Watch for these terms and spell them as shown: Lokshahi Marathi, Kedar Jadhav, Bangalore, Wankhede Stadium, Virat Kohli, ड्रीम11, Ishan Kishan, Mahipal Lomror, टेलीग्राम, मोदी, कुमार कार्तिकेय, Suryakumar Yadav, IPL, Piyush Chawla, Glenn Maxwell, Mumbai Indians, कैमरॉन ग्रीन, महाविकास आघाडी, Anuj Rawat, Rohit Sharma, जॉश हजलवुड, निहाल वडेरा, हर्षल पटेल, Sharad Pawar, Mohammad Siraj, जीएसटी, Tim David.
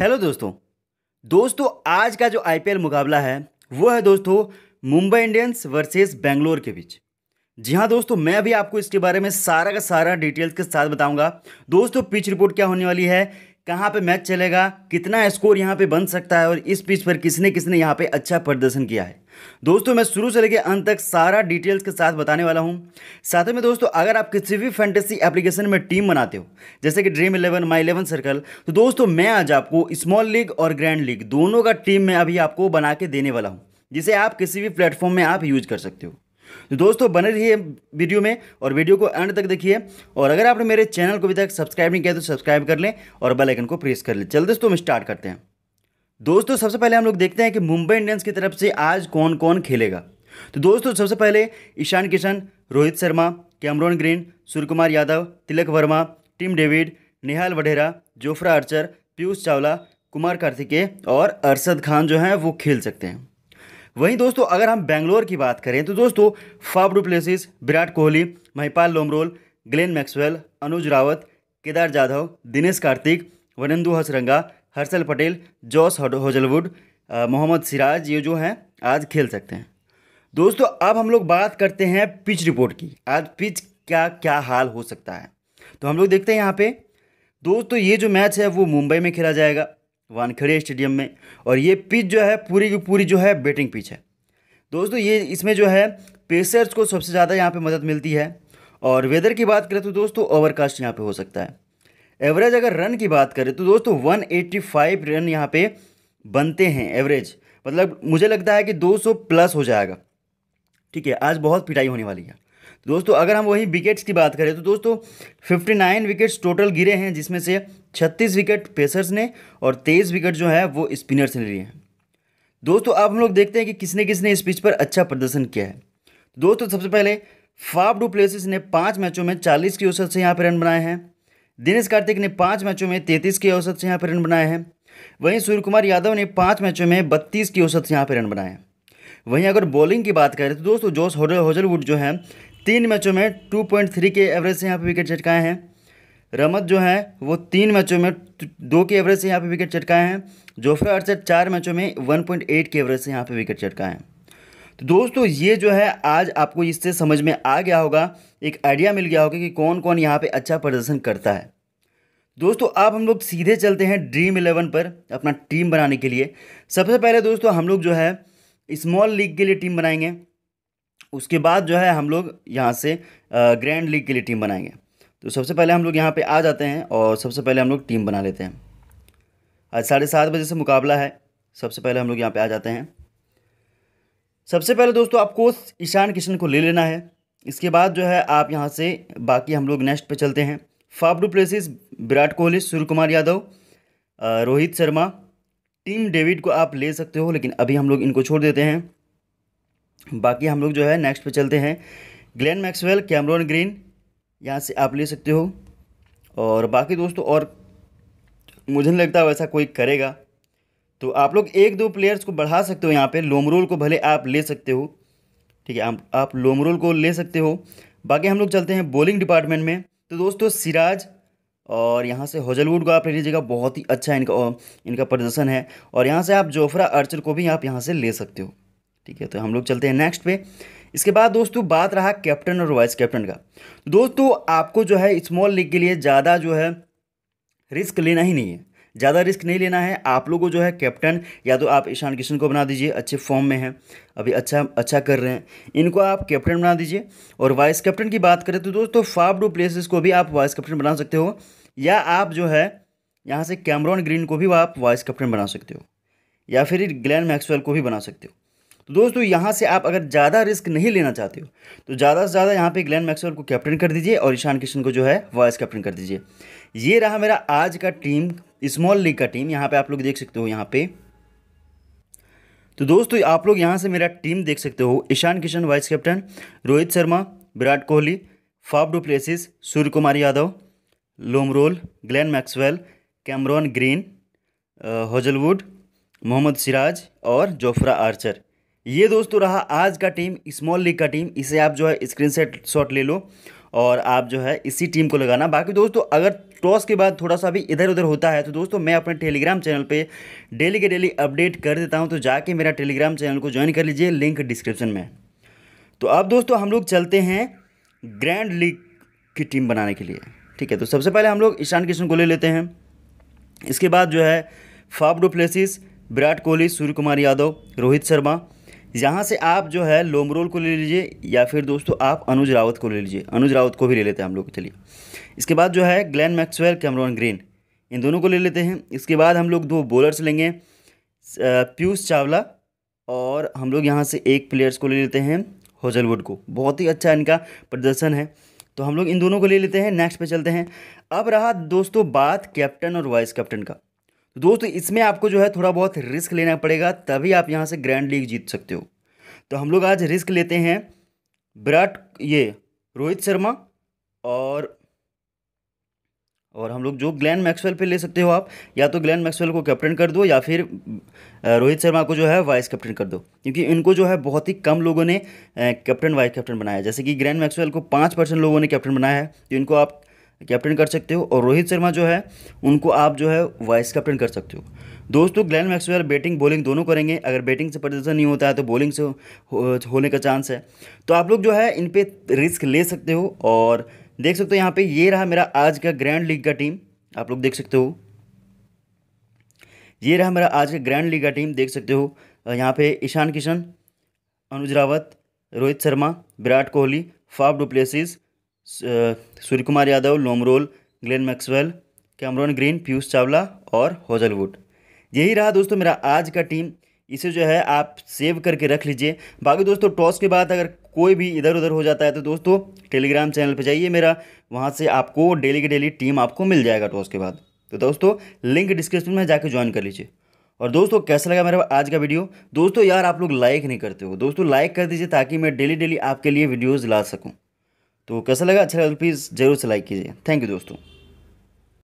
Hello दोस्तों आज का जो आईपीएल मुकाबला है वो है दोस्तों मुंबई इंडियंस वर्सेस बेंगलोर के बीच। जी हाँ दोस्तों, मैं भी आपको इसके बारे में सारा का सारा डिटेल्स के साथ बताऊंगा। दोस्तों पिच रिपोर्ट क्या होने वाली है, कहाँ पे मैच चलेगा, कितना स्कोर यहाँ पे बन सकता है और इस पिच पर किसने किसने यहाँ पे अच्छा प्रदर्शन किया है, दोस्तों मैं शुरू से लेकर अंत तक सारा डिटेल्स के साथ बताने वाला हूँ। साथ में दोस्तों अगर आप किसी भी फैंटेसी एप्लीकेशन में टीम बनाते हो जैसे कि ड्रीम11, My11Circle, तो दोस्तों मैं आज आपको स्मॉल लीग और ग्रैंड लीग दोनों का टीम में अभी आपको बना के देने वाला हूँ, जिसे आप किसी भी प्लेटफॉर्म में आप यूज कर सकते हो। तो दोस्तों बने रहिए वीडियो में और वीडियो को एंड तक देखिए, और अगर आपने मेरे चैनल को अभी तक सब्सक्राइब नहीं किया तो सब्सक्राइब कर लें और बेल आइकन को प्रेस कर लें। चल दोस्तों हम स्टार्ट करते हैं। दोस्तों सबसे पहले हम लोग देखते हैं कि मुंबई इंडियंस की तरफ से आज कौन कौन खेलेगा। तो दोस्तों सबसे पहले Ishan Kishan, Rohit Sharma, कैमरॉन ग्रीन, Suryakumar Yadav, Tilak Varma, Tim David, निहाल वडेरा, Jofra Archer, Piyush Chawla, कुमार कार्तिकेय और अरशद खान जो हैं वो खेल सकते हैं। वहीं दोस्तों अगर हम बेंगलोर की बात करें तो दोस्तों Faf du Plessis, Virat Kohli, Mahipal Lomror, Glenn Maxwell, Anuj Rawat, Kedar Jadhav, Dinesh Karthik, Wanindu Hasaranga, हर्षल पटेल, जॉश हजलवुड, Mohammed Siraj, ये जो हैं आज खेल सकते हैं। दोस्तों अब हम लोग बात करते हैं पिच रिपोर्ट की, आज पिच क्या क्या हाल हो सकता है। तो हम लोग देखते हैं यहाँ पर दोस्तों ये जो मैच है वो मुंबई में खेला जाएगा वानखेड़े स्टेडियम में, और ये पिच जो है पूरी की पूरी जो है बैटिंग पिच है। दोस्तों ये इसमें जो है पेसर्स को सबसे ज़्यादा यहाँ पे मदद मिलती है। और वेदर की बात करें तो दोस्तों ओवरकास्ट यहाँ पे हो सकता है। एवरेज अगर रन की बात करें तो दोस्तों 185 रन यहाँ पे बनते हैं एवरेज, मतलब मुझे लगता है कि 200 प्लस हो जाएगा। ठीक है, आज बहुत पिटाई होने वाली है। दोस्तों अगर हम वहीं विकेट्स की बात करें तो दोस्तों 59 विकेट्स टोटल गिरे हैं, जिसमें से 36 विकेट पेसर्स ने और 23 विकेट जो है वो स्पिनर्स ने लिए हैं। दोस्तों अब हम लोग देखते हैं कि किसने किसने इस पिच पर अच्छा प्रदर्शन किया है। दोस्तों सबसे पहले फाफ डू प्लेसिस ने 5 मैचों में 40 की औसत से यहाँ पर रन बनाए हैं। दिनेश कार्तिक ने 5 मैचों में 33 की औसत से यहाँ पर रन बनाए हैं। वहीं सूर्यकुमार यादव ने 5 मैचों में 32 की औसत से यहाँ पर रन बनाए हैं। वहीं अगर बॉलिंग की बात करें तो दोस्तों जॉश हजलवुड जो हैं 3 मैचों में 2.3 के एवरेज से यहाँ पे विकेट चटकाए हैं। रमत जो है वो 3 मैचों में 2 के एवरेज से यहाँ पे विकेट चटकाए हैं। जोफ्रा आर्चर 4 मैचों में 1.8 के एवरेज से यहाँ पे विकेट चटकाए हैं। तो दोस्तों ये जो है आज आपको इससे समझ में आ गया होगा, एक आइडिया मिल गया होगा कि कौन कौन यहाँ पे अच्छा प्रदर्शन करता है। दोस्तों अब हम लोग सीधे चलते हैं ड्रीम11 पर अपना टीम बनाने के लिए। सबसे पहले दोस्तों हम लोग जो है स्मॉल लीग के लिए टीम बनाएंगे, उसके बाद जो है हम लोग यहाँ से ग्रैंड लीग के लिए टीम बनाएंगे। तो सबसे पहले हम लोग यहाँ पे आ जाते हैं और सबसे पहले हम लोग टीम बना लेते हैं। आज 7:30 बजे से मुकाबला है। सबसे पहले हम लोग यहाँ पे आ जाते हैं। सबसे पहले दोस्तों आपको ईशान किशन को ले लेना है। इसके बाद जो है आप यहाँ से बाकी हम लोग नेक्स्ट पे चलते हैं। Faf du Plessis, Virat Kohli, Suryakumar Yadav, Rohit Sharma, Tim David को आप ले सकते हो, लेकिन अभी हम लोग इनको छोड़ देते हैं। बाकी हम लोग जो है नेक्स्ट पे चलते हैं। ग्लेन मैक्सवेल, कैमरॉन ग्रीन यहाँ से आप ले सकते हो, और बाकी दोस्तों और मुझे नहीं लगता वैसा कोई करेगा, तो आप लोग 1-2 प्लेयर्स को बढ़ा सकते हो। यहाँ पे लोमरोल को भले आप ले सकते हो, ठीक है, आप लोमरोल को ले सकते हो। बाकी हम लोग चलते हैं बॉलिंग डिपार्टमेंट में। तो दोस्तों सिराज और यहाँ से हजलवुड को आप ले लीजिएगा, बहुत ही अच्छा इनका प्रदर्शन है। और यहाँ से आप जोफ्रा आर्चर को भी आप यहाँ से ले सकते हो। ठीक है, तो हम लोग चलते हैं नेक्स्ट पे। इसके बाद दोस्तों बात रहा कैप्टन और वाइस कैप्टन का। दोस्तों आपको जो है स्मॉल लीग के लिए ज़्यादा जो है रिस्क लेना ही नहीं है, ज़्यादा रिस्क नहीं लेना है। आप लोगों को जो है कैप्टन या तो आप ईशान किशन को बना दीजिए, अच्छे फॉर्म में हैं अभी, अच्छा कर रहे हैं, इनको आप कैप्टन बना दीजिए। और वाइस कैप्टन की बात करें तो दोस्तों फाफ डू प्लेसिस को भी आप वाइस कैप्टन बना सकते हो, या आप जो है यहाँ से कैमरॉन ग्रीन को भी आप वाइस कैप्टन बना सकते हो, या फिर ग्लेन मैक्सवेल को भी बना सकते हो। तो दोस्तों यहाँ से आप अगर ज़्यादा रिस्क नहीं लेना चाहते हो तो ज़्यादा से ज़्यादा यहाँ पे ग्लेन मैक्सवेल को कैप्टन कर दीजिए और ईशान किशन को जो है वाइस कैप्टन कर दीजिए। ये रहा मेरा आज का टीम, स्मॉल लीग का टीम, यहाँ पे आप लोग देख सकते हो यहाँ पे। तो दोस्तों आप लोग यहाँ से मेरा टीम देख सकते हो। Ishan Kishan vice captain, Rohit Sharma, Virat Kohli, Faf du Plessis, Suryakumar Yadav, Lomror, Glenn Maxwell, कैमरॉन ग्रीन, Hazlewood, Mohammed Siraj और जोफ्रा आर्चर। ये दोस्तों रहा आज का टीम, स्मॉल लीग का टीम। इसे आप जो है स्क्रीनशॉट ले लो और आप जो है इसी टीम को लगाना। बाकी दोस्तों अगर टॉस के बाद थोड़ा सा भी इधर उधर होता है तो दोस्तों मैं अपने टेलीग्राम चैनल पे डेली के डेली अपडेट कर देता हूं, तो जाके मेरा टेलीग्राम चैनल को ज्वाइन कर लीजिए, लिंक डिस्क्रिप्शन में। तो अब दोस्तों हम लोग चलते हैं ग्रैंड लीग की टीम बनाने के लिए, ठीक है। तो सबसे पहले हम लोग ईशान किशन को ले लेते हैं, इसके बाद जो है Faf du Plessis, Virat Kohli, Suryakumar Yadav, Rohit Sharma. यहाँ से आप जो है लोमरोल को ले लीजिए या फिर दोस्तों आप अनुज रावत को ले लीजिए, अनुज रावत को भी ले लेते हैं हम लोग, चलिए। इसके बाद जो है ग्लेन मैक्सवेल, कैमरॉन ग्रीन, इन दोनों को ले लेते हैं। इसके बाद हम लोग दो बॉलर्स लेंगे, पीयूष चावला, और हम लोग यहाँ से एक प्लेयर्स को ले लेते हैं हजलवुड को, बहुत ही अच्छा इनका प्रदर्शन है, तो हम लोग इन दोनों को ले लेते हैं। नेक्स्ट पे चलते हैं। अब रहा दोस्तों बात कैप्टन और वाइस कैप्टन का। तो दोस्तों इसमें आपको जो है थोड़ा बहुत रिस्क लेना पड़ेगा, तभी आप यहाँ से ग्रैंड लीग जीत सकते हो। तो हम लोग आज रिस्क लेते हैं रोहित शर्मा और हम लोग जो ग्लेन मैक्सवेल पे ले सकते हो आप, या तो ग्लेन मैक्सवेल को कैप्टन कर दो या फिर रोहित शर्मा को जो है वाइस कैप्टन कर दो, क्योंकि इनको जो है बहुत ही कम लोगों ने कैप्टन वाइस कैप्टन बनाया है। जैसे कि ग्लेन मैक्सवेल को 5% लोगों ने कैप्टन बनाया है, तो इनको आप कैप्टन कर सकते हो, और रोहित शर्मा जो है उनको आप जो है वाइस कैप्टन कर सकते हो। दोस्तों ग्लेन मैक्सवेल बैटिंग बॉलिंग दोनों करेंगे, अगर बैटिंग से प्रदर्शन नहीं होता है तो बॉलिंग से होने का चांस है, तो आप लोग जो है इन पे रिस्क ले सकते हो। और देख सकते हो यहाँ पे ये रहा मेरा आज का ग्रैंड लीग का टीम, आप लोग देख सकते हो, ये रहा मेरा आज का ग्रैंड लीग का टीम, देख सकते हो यहाँ पे Ishan Kishan, Anuj Rawat, Rohit Sharma, Virat Kohli, Faf du Plessis, Suryakumar Yadav, Lomror, Glenn Maxwell, कैमरॉन ग्रीन, Piyush Chawla और हजलवुड। यही रहा दोस्तों मेरा आज का टीम, इसे जो है आप सेव करके रख लीजिए। बाकी दोस्तों टॉस के बाद अगर कोई भी इधर उधर हो जाता है तो दोस्तों टेलीग्राम चैनल पे जाइए मेरा, वहाँ से आपको डेली के डेली टीम आपको मिल जाएगा टॉस के बाद। तो दोस्तों लिंक डिस्क्रिप्शन में जाके ज्वाइन कर लीजिए। और दोस्तों कैसा लगा मेरा आज का वीडियो? दोस्तों यार आप लोग लाइक नहीं करते हो, दोस्तों लाइक कर दीजिए ताकि मैं डेली डेली आपके लिए वीडियोज़ ला सकूँ। तो कैसा लगा? अच्छा लगा तो प्लीज़ ज़रूर से लाइक कीजिए। थैंक यू दोस्तों।